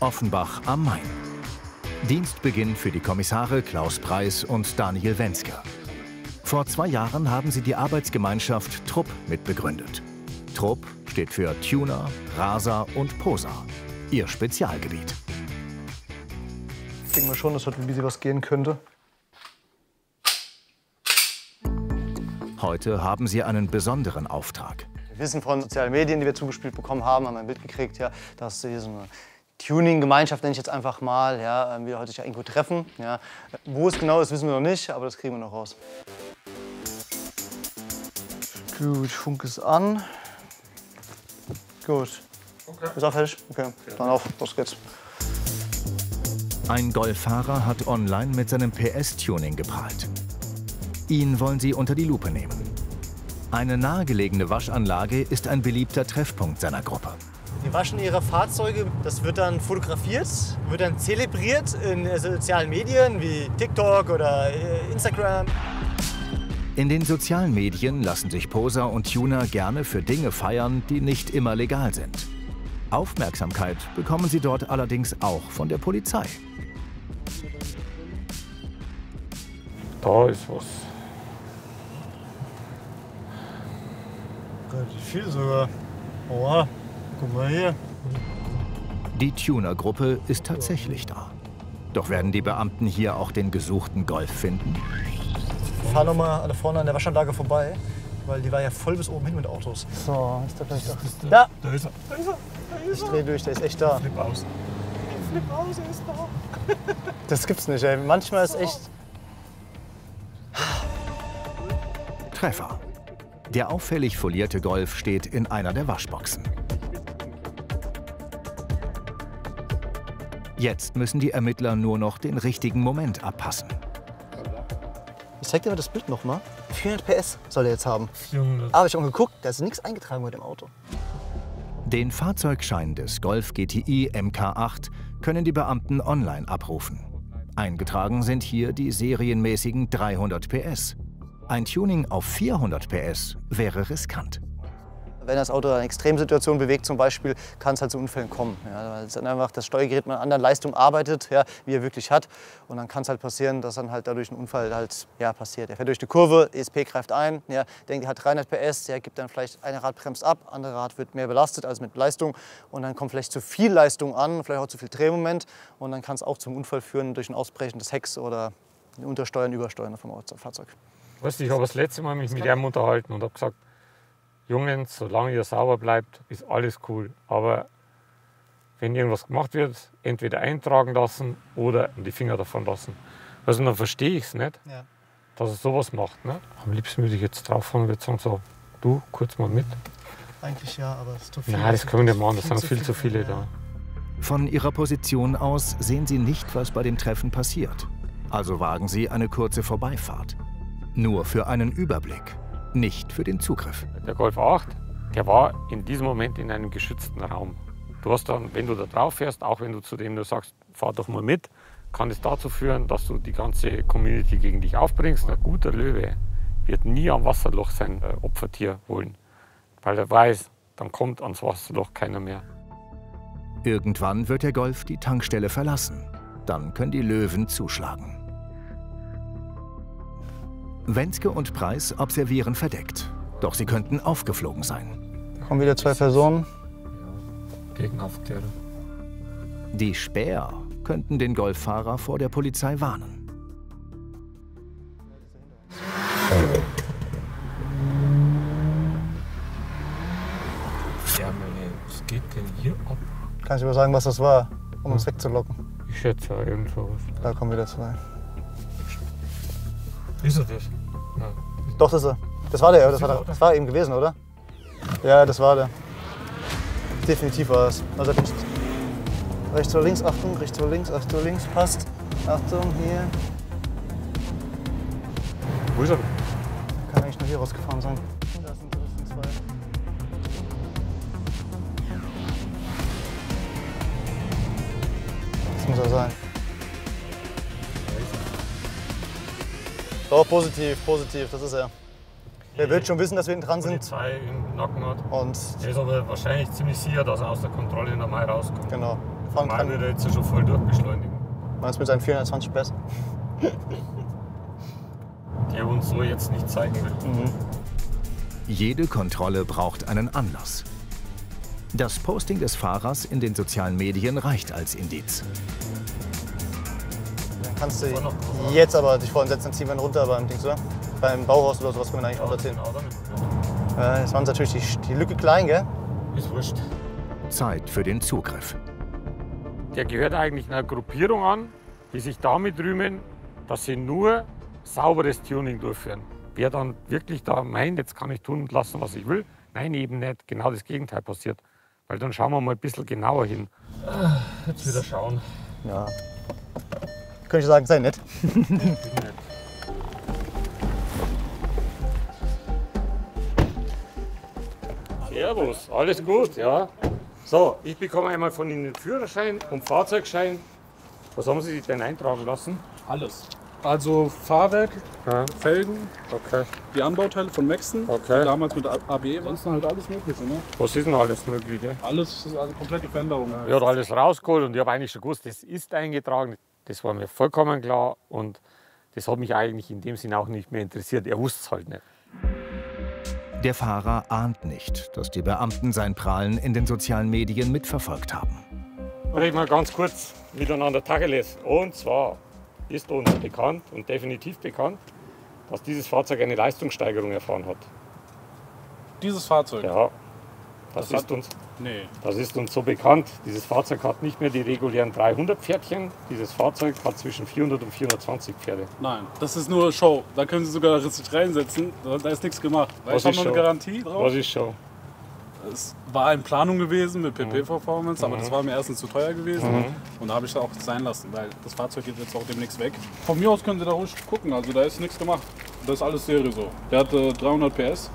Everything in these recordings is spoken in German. Offenbach am Main. Dienstbeginn für die Kommissare Klaus Preiß und Daniel Wenzke. Vor 2 Jahren haben sie die Arbeitsgemeinschaft TRuP mitbegründet. TRuP steht für Tuner, Raser und Poser, ihr Spezialgebiet. Ich denke mir schon, dass heute ein bisschen was gehen könnte. Heute haben sie einen besonderen Auftrag. Wir wissen von sozialen Medien, die wir zugespielt bekommen haben, haben ein Bild gekriegt, ja, dass hier so eine Tuning-Gemeinschaft, nenne ich jetzt einfach mal, ja, wir heute ja irgendwo treffen. Ja. Wo es genau ist, wissen wir noch nicht, aber das kriegen wir noch raus. Gut, Funk ist an. Gut. Okay. Ist auch fertig? Okay, dann auf, los geht's. Ein Golffahrer hat online mit seinem PS-Tuning geprahlt. Ihn wollen sie unter die Lupe nehmen. Eine nahegelegene Waschanlage ist ein beliebter Treffpunkt seiner Gruppe. Die waschen ihre Fahrzeuge, das wird dann fotografiert, wird dann zelebriert in sozialen Medien wie TikTok oder Instagram. In den sozialen Medien lassen sich Poser und Tuner gerne für Dinge feiern, die nicht immer legal sind. Aufmerksamkeit bekommen sie dort allerdings auch von der Polizei. Da ist was. Relativ viel sogar. Oha, guck mal hier. Die Tuner-Gruppe ist tatsächlich da. Doch werden die Beamten hier auch den gesuchten Golf finden? Wir fahren noch mal alle vorne an der Waschanlage vorbei, weil die war ja voll bis oben hin mit Autos. So, ist der vielleicht da. Da! Da ist er! Da ist er! Da ist er. Ich dreh durch, der ist echt da. Flip aus. Flip aus, er ist da. Das gibt's nicht, ey. Manchmal ist echt... Treffer. Der auffällig folierte Golf steht in einer der Waschboxen. Jetzt müssen die Ermittler nur noch den richtigen Moment abpassen. Ich zeig dir mal das Bild noch mal. 400 PS soll er jetzt haben. 400. Aber ich habe geguckt, da ist nichts eingetragen mit dem Auto. Den Fahrzeugschein des Golf GTI MK8 können die Beamten online abrufen. Eingetragen sind hier die serienmäßigen 300 PS. Ein Tuning auf 400 PS wäre riskant. Wenn das Auto in einer Extremsituation bewegt, zum Beispiel, kann es halt zu Unfällen kommen. Ja, weil es dann einfach das Steuergerät mit einer anderen Leistung arbeitet, ja, wie er wirklich hat. Und dann kann es halt passieren, dass dann halt dadurch ein Unfall halt, ja, passiert. Er fährt durch eine Kurve, ESP greift ein, ja, denkt, er hat 300 PS, er gibt dann vielleicht eine Rad bremst ab, andere Rad wird mehr belastet als mit Leistung. Und dann kommt vielleicht zu viel Leistung an, vielleicht auch zu viel Drehmoment. Und dann kann es auch zum Unfall führen durch ein Ausbrechen des Hecks oder ein Untersteuern, Übersteuern vom Fahrzeug. Weißt du, ich habe das letzte Mal mich mit ihm unterhalten und habe gesagt, Jungs, solange ihr sauber bleibt, ist alles cool. Aber wenn irgendwas gemacht wird, entweder eintragen lassen oder die Finger davon lassen. Also dann verstehe ich es nicht, ja, dass er sowas macht. Ne? Am liebsten würde ich jetzt drauffahren und würde sagen, so, du, kurz mal mit. Eigentlich ja, aber es ist zu viel. Nein, das können wir nicht machen, das sind viel zu viele da. Von ihrer Position aus sehen sie nicht, was bei dem Treffen passiert. Also wagen sie eine kurze Vorbeifahrt. Nur für einen Überblick, nicht für den Zugriff. Der Golf 8, der war in diesem Moment in einem geschützten Raum. Du hast dann, wenn du da drauf fährst, auch wenn du zu dem nur sagst, fahr doch mal mit, kann es dazu führen, dass du die ganze Community gegen dich aufbringst. Ein guter Löwe wird nie am Wasserloch sein Opfertier holen, weil er weiß, dann kommt ans Wasserloch keiner mehr. Irgendwann wird der Golf die Tankstelle verlassen. Dann können die Löwen zuschlagen. Wenzke und Preiß observieren verdeckt. Doch sie könnten aufgeflogen sein. Da kommen wieder 2 Personen. Ja, Gegenaufklärung. Die Späher könnten den Golffahrer vor der Polizei warnen. Ja, meine, was geht denn hier ab? Kann ich aber sagen, was das war, um uns wegzulocken? Ich schätze ja irgend sowas. Da kommen wieder 2. Ist er das? Ja. Doch, das ist er. Das war der, das war eben gewesen, oder? Ja, das war der. Definitiv war es. Also rechts oder links, Achtung, rechts oder links, Achtung, links, passt. Achtung, hier. Wo ist er? Kann eigentlich nur hier rausgefahren sein. Da sind 2. Das muss er sein. Doch, positiv, positiv, das ist er. Der wird schon wissen, dass wir hinten dran sind. Polizei in Nackenhardt. Und der ist aber wahrscheinlich ziemlich sicher, dass er aus der Kontrolle normal rauskommt. Genau. Normal würde er jetzt schon voll durchbeschleunigen. Meinst du mit seinen 420 PS? Die er uns so jetzt nicht zeigen will. Mhm. Jede Kontrolle braucht einen Anlass. Das Posting des Fahrers in den sozialen Medien reicht als Indiz. Dann kannst du jetzt aber dich vorhin setzen, dann ziehen wir ihn runter beim Dings, oder? Beim Bauhaus oder sowas können wir eigentlich runterziehen. Jetzt waren es natürlich die Lücke klein, gell? Ist wurscht. Zeit für den Zugriff. Der gehört eigentlich einer Gruppierung an, die sich damit rühmen, dass sie nur sauberes Tuning durchführen. Wer dann wirklich da meint, jetzt kann ich tun und lassen, was ich will, nein, eben nicht. Genau das Gegenteil passiert. Weil dann schauen wir mal ein bisschen genauer hin. Jetzt wieder schauen. Ja. Könnte ich sagen, sei nett. Servus, alles gut, ja. So, ich bekomme einmal von Ihnen den Führerschein und Fahrzeugschein. Was haben Sie sich denn eintragen lassen? Alles. Also Fahrwerk, ja. Felgen, okay. Die Anbauteile von Maxen, okay. Damals mit AB, sonst halt alles Mögliche. Ne? Was ist denn alles Mögliche? Alles, also komplette Veränderung. Ich habe alles rausgeholt und ich habe eigentlich schon gewusst, das ist eingetragen. Das war mir vollkommen klar und das hat mich eigentlich in dem Sinn auch nicht mehr interessiert. Er wusste es halt nicht. Der Fahrer ahnt nicht, dass die Beamten sein Prahlen in den sozialen Medien mitverfolgt haben. Reden wir ganz kurz miteinander Tacheles. Und zwar ist uns bekannt und definitiv bekannt, dass dieses Fahrzeug eine Leistungssteigerung erfahren hat. Dieses Fahrzeug? Ja. Das ist uns so bekannt. Dieses Fahrzeug hat nicht mehr die regulären 300 Pferdchen. Dieses Fahrzeug hat zwischen 400 und 420 Pferde. Nein, das ist nur Show. Da können Sie sogar richtig reinsetzen. Da ist nichts gemacht. Was ist schon eine Garantie drauf? Was ist Show? Es war in Planung gewesen mit PP-Performance, aber das war mir erstens zu teuer gewesen. Und da habe ich es auch sein lassen, weil das Fahrzeug geht jetzt auch demnächst weg. Von mir aus können Sie da ruhig gucken, also da ist nichts gemacht. Das ist alles Serie so. Der hat 300 PS,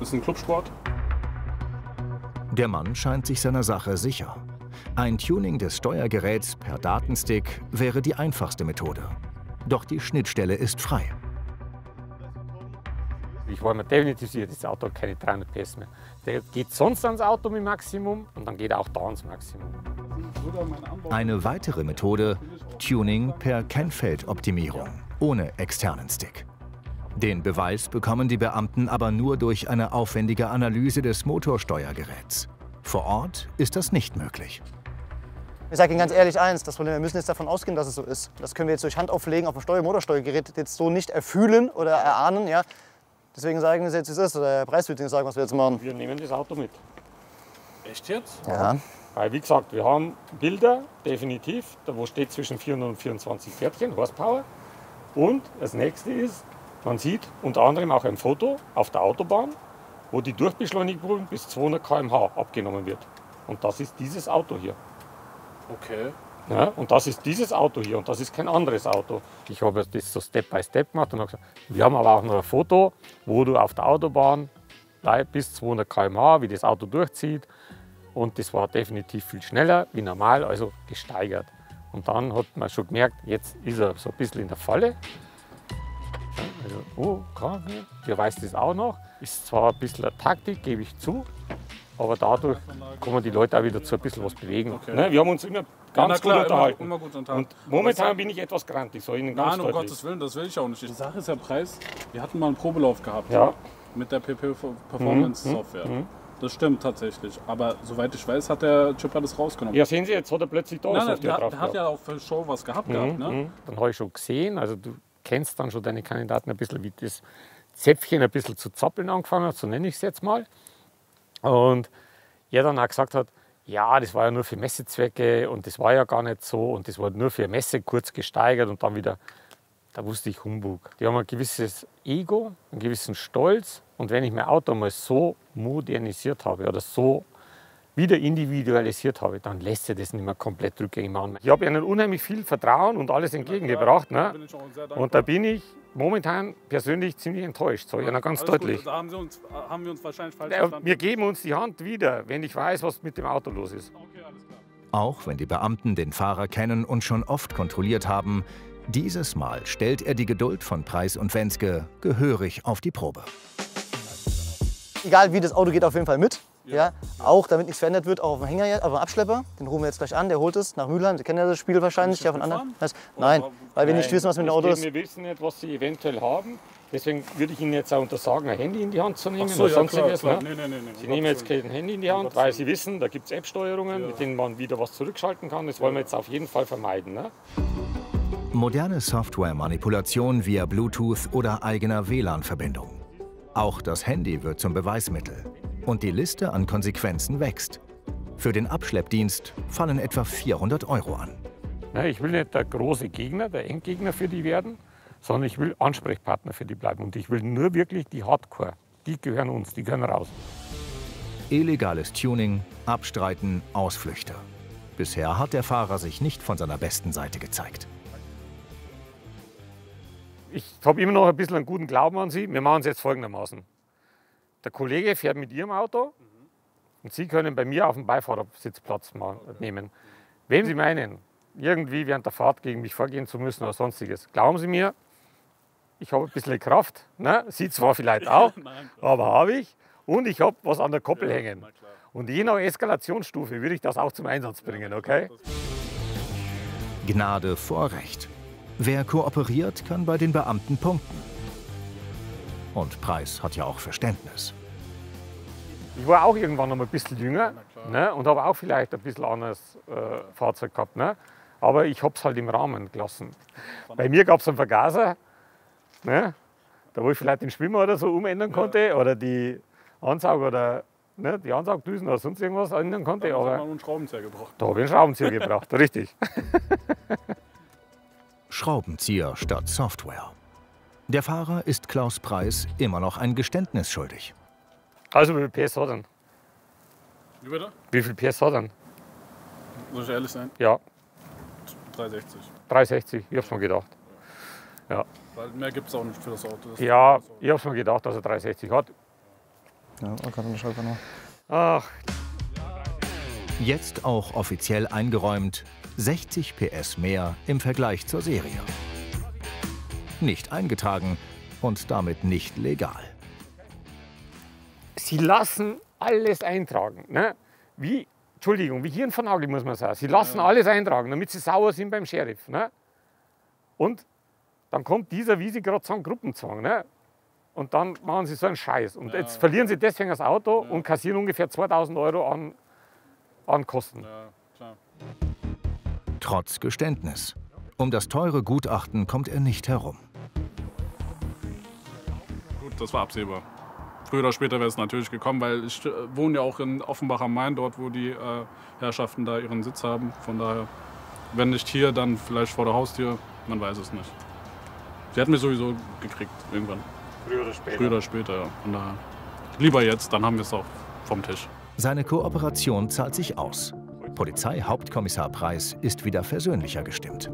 das ist ein Clubsport. Der Mann scheint sich seiner Sache sicher. Ein Tuning des Steuergeräts per Datenstick wäre die einfachste Methode. Doch die Schnittstelle ist frei. Ich war mir definitiv sicher, das Auto hat keine 300 PS mehr. Der geht sonst ans Auto mit Maximum und dann geht er auch da ans Maximum. Eine weitere Methode, Tuning per Kennfeldoptimierung, ohne externen Stick. Den Beweis bekommen die Beamten aber nur durch eine aufwendige Analyse des Motorsteuergeräts. Vor Ort ist das nicht möglich. Ich sage Ihnen ganz ehrlich eins, das Problem, wir müssen jetzt davon ausgehen, dass es so ist. Das können wir jetzt durch Handauflegen auf dem Motorsteuergerät jetzt so nicht erfühlen oder erahnen. Ja. Deswegen sagen wir es jetzt, wie es ist. Oder der Preis wird Ihnen sagen, was wir jetzt machen. Wir nehmen das Auto mit. Echt jetzt? Ja. Weil, wie gesagt, wir haben Bilder, definitiv, da wo steht zwischen 400 und 24 Pferdchen, Horsepower. Und das nächste ist, man sieht unter anderem auch ein Foto auf der Autobahn, wo die Durchbeschleunigung bis 200 km/h abgenommen wird. Und das ist dieses Auto hier. Okay. Ja, und das ist dieses Auto hier und das ist kein anderes Auto. Ich habe das so Step by Step gemacht und habe gesagt, wir haben aber auch noch ein Foto, wo du auf der Autobahn bis 200 km/h, wie das Auto durchzieht. Und das war definitiv viel schneller wie normal, also gesteigert. Und dann hat man schon gemerkt, jetzt ist er so ein bisschen in der Falle. Also, der weiß das auch noch. Ist zwar ein bisschen eine Taktik, gebe ich zu, aber dadurch kommen die Leute auch wieder zu ein bisschen was bewegen. Okay. Ne, wir haben uns immer ganz klar, gut unterhalten. Immer gut unterhalten. Und momentan bin ich etwas grantig. So Ihnen ganz deutlich. Um Gottes Willen, das will ich auch nicht. Die Sache ist ja Preis, wir hatten mal einen Probelauf gehabt mit der PP-Performance-Software. Das stimmt tatsächlich, aber soweit ich weiß, hat der Chipper das rausgenommen. Ja, sehen Sie, jetzt hat er plötzlich da was drauf. Der hat ja auch für Show was gehabt. Ne? Dann habe ich schon gesehen, also du kennst dann schon deine Kandidaten ein bisschen, wie das Zäpfchen ein bisschen zu zappeln angefangen hat, so nenne ich es jetzt mal. Und er dann auch gesagt hat, ja, das war ja nur für Messezwecke und das war ja gar nicht so und das war nur für Messe kurz gesteigert und dann wieder, da wusste ich Humbug. Die haben ein gewisses Ego, einen gewissen Stolz und wenn ich mein Auto mal so modernisiert habe oder so wieder individualisiert habe, dann lässt er das nicht mehr komplett rückgängig machen. Ich habe ihnen unheimlich viel Vertrauen und alles entgegengebracht. Ne? Und da bin ich momentan persönlich ziemlich enttäuscht, sage ich ihnen ganz deutlich. Gut, da haben wir uns wahrscheinlich falsch verstanden. Wir geben uns die Hand wieder, wenn ich weiß, was mit dem Auto los ist. Okay, alles klar. Auch wenn die Beamten den Fahrer kennen und schon oft kontrolliert haben, dieses Mal stellt er die Geduld von Preiß und Wenzke gehörig auf die Probe. egal wie das Auto geht, auf jeden Fall mit. Ja, ja. Auch damit nichts verändert wird, auch auf dem Hänger, jetzt, auf dem Abschlepper. Den rufen wir jetzt gleich an, der holt es nach Mülheim. Sie kennen ja das Spiel wahrscheinlich, ja, von anderen. Nein, weil wir nicht wissen, was mit dem Auto ist. Wir wissen nicht, was sie eventuell haben. Deswegen würde ich Ihnen jetzt auch untersagen, ein Handy in die Hand zu nehmen. So, ja, sonst klar, das, ne? Nein, Sie nehmen jetzt kein Handy in die Hand, weil Sie wissen, da gibt es App-Steuerungen, ja, mit denen man wieder was zurückschalten kann. Das wollen wir jetzt auf jeden Fall vermeiden, ne? Moderne Software-Manipulation via Bluetooth oder eigener WLAN-Verbindung. Auch das Handy wird zum Beweismittel. Und die Liste an Konsequenzen wächst. Für den Abschleppdienst fallen etwa 400 € an. Na, ich will nicht der große Gegner, der Endgegner für die werden, sondern ich will Ansprechpartner für die bleiben. Und ich will nur wirklich die Hardcore. Die gehören uns, die gehören raus. Illegales Tuning, Abstreiten, Ausflüchte. Bisher hat der Fahrer sich nicht von seiner besten Seite gezeigt. Ich habe immer noch ein bisschen einen guten Glauben an Sie. Wir machen es jetzt folgendermaßen. Der Kollege fährt mit Ihrem Auto und Sie können bei mir auf dem Beifahrersitz Platz nehmen. Wenn Sie meinen, irgendwie während der Fahrt gegen mich vorgehen zu müssen oder sonstiges, glauben Sie mir, ich habe ein bisschen Kraft. Ne? Sie zwar vielleicht auch, aber habe ich. Und ich habe was an der Koppel hängen. Und je nach Eskalationsstufe würde ich das auch zum Einsatz bringen, okay? Gnade vor Recht. Wer kooperiert, kann bei den Beamten punkten. Und Preiß hat ja auch Verständnis. Ich war auch irgendwann noch ein bisschen jünger, ne, und habe auch vielleicht ein bisschen anderes Fahrzeug gehabt. Ne? Aber ich habe es halt im Rahmen gelassen. Bei mir gab es einen Vergaser, ne, da wo ich vielleicht den Schwimmer oder so umändern konnte, ja, oder die Ansauger oder, ne, die Ansaugdüsen oder sonst irgendwas ändern konnte. Da habe ich einen Schraubenzieher gebraucht. Da habe ich einen Schraubenzieher gebraucht, richtig. Schraubenzieher statt Software. Der Fahrer ist Klaus Preiß immer noch ein Geständnis schuldig. Also, wie viel PS hat er? Wie bitte? Wie viel PS hat er? Muss ich ehrlich sein? Ja. 360. 360, ich hab's mir gedacht. Ja. Weil mehr gibt's auch nicht für das Auto. Das, ja, das Auto. Ich hab's mir gedacht, dass er 360 hat. Ja, gerade eine Schraube noch. Ach. Jetzt auch offiziell eingeräumt, 60 PS mehr im Vergleich zur Serie. Nicht eingetragen und damit nicht legal. Sie lassen alles eintragen, ne? Wie, Entschuldigung, wie Hirn von Hagel muss man sagen. Sie lassen alles eintragen, damit sie sauer sind beim Sheriff, ne? Und dann kommt dieser, wie Sie gerade sagen, Gruppenzwang, ne? Und dann machen sie so einen Scheiß. Und jetzt verlieren sie deswegen das Auto und kassieren ungefähr 2000 € an Kosten. Ja, klar. Trotz Geständnis. Um das teure Gutachten kommt er nicht herum. Gut, das war absehbar. Früher oder später wäre es natürlich gekommen, weil ich wohne ja auch in Offenbach am Main, dort wo die Herrschaften da ihren Sitz haben. Von daher, wenn nicht hier, dann vielleicht vor der Haustür, man weiß es nicht. Sie hat mich sowieso gekriegt, irgendwann. Früher oder später? Früher oder später, ja. Von daher, lieber jetzt, dann haben wir es auch vom Tisch. Seine Kooperation zahlt sich aus. Polizeihauptkommissar Preiß ist wieder versöhnlicher gestimmt.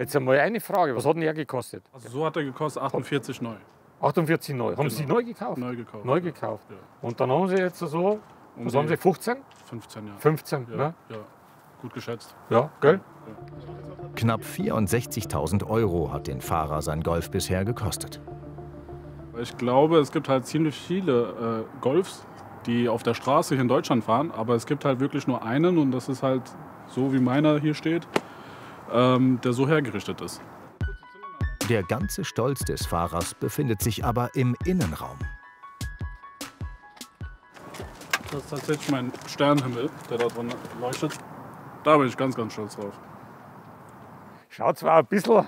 Jetzt einmal eine Frage, was hat denn er gekostet? Also so hat er gekostet 48 neu. 48 neu. Haben genau. Sie neu gekauft? Neu gekauft. Neu gekauft. Ja. Und dann haben Sie jetzt so, was haben Sie, 15? 15, ja. 15, ja, ne? Ja. Gut geschätzt. Ja, gell? Ja. Knapp 64.000 € hat den Fahrer sein Golf bisher gekostet. Ich glaube, es gibt halt ziemlich viele Golfs, die auf der Straße hier in Deutschland fahren. Aber es gibt halt wirklich nur einen und das ist halt so, wie meiner hier steht. Der so hergerichtet ist. Der ganze Stolz des Fahrers befindet sich aber im Innenraum. Das ist tatsächlich mein Sternenhimmel, der da drin leuchtet. Da bin ich ganz, ganz stolz drauf. Schaut zwar ein bisschen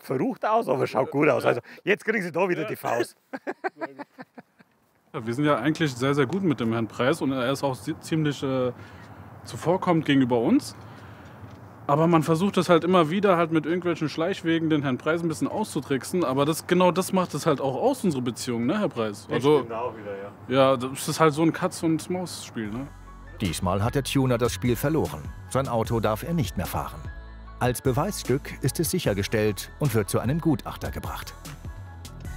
verrucht aus, aber schaut gut aus. Also jetzt kriegen Sie da wieder die Faust. Ja, wir sind ja eigentlich sehr, sehr gut mit dem Herrn Preiß und er ist auch ziemlich zuvorkommend gegenüber uns. Aber man versucht es halt immer wieder halt mit irgendwelchen Schleichwegen den Herrn Preiß ein bisschen auszutricksen. Aber das, genau das macht es halt auch aus, unsere Beziehung, ne, Herr Preiß? Also, stimmt auch wieder, ja. Ja, das ist halt so ein Katz-und-Maus-Spiel, ne? Diesmal hat der Tuner das Spiel verloren. Sein Auto darf er nicht mehr fahren. Als Beweisstück ist es sichergestellt und wird zu einem Gutachter gebracht.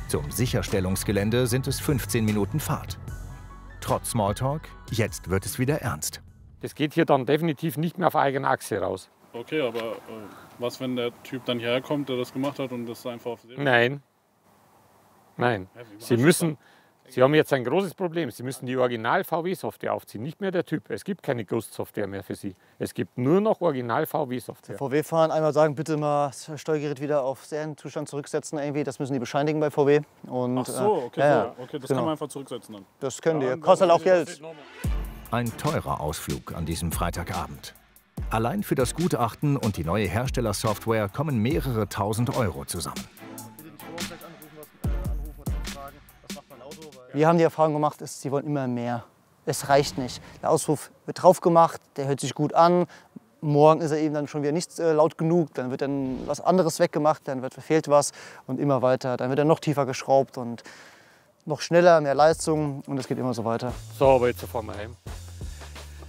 Zum Sicherstellungsgelände sind es 15 Minuten Fahrt. Trotz Smalltalk, jetzt wird es wieder ernst. Das geht hier dann definitiv nicht mehr auf eigene Achse raus. Okay, aber was, wenn der Typ dann hierher kommt, der das gemacht hat und das einfach auf... Nein. Nein. Sie müssen... Sie haben jetzt ein großes Problem. Sie müssen die Original-VW-Software aufziehen, nicht mehr der Typ. Es gibt keine Ghost-Software mehr für Sie. Es gibt nur noch Original-VW-Software. VW fahren, einmal sagen, bitte mal das Steuergerät wieder auf Serienzustand zurücksetzen. Irgendwie. Das müssen die bescheinigen bei VW. Und, ach so, okay, ja, okay, das genau. Kann man einfach zurücksetzen dann. Das können die. Kostet halt auch Geld. Ein teurer Ausflug an diesem Freitagabend. Allein für das Gutachten und die neue Herstellersoftware kommen mehrere tausend Euro zusammen. Wir haben die Erfahrung gemacht, sie wollen immer mehr. Es reicht nicht. Der Ausruf wird drauf gemacht, der hört sich gut an. Morgen ist er eben dann schon wieder nicht laut genug, dann wird dann was anderes weggemacht, dann wird verfehlt was und immer weiter. Dann wird er noch tiefer geschraubt und noch schneller, mehr Leistung und es geht immer so weiter. So, aber jetzt fahren wir heim.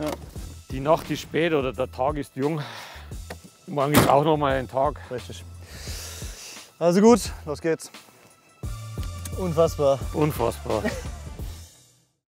Ja. Die Nacht ist spät oder der Tag ist jung. Morgen ist auch noch mal ein Tag. Richtig. Also gut, los geht's. Unfassbar. Unfassbar.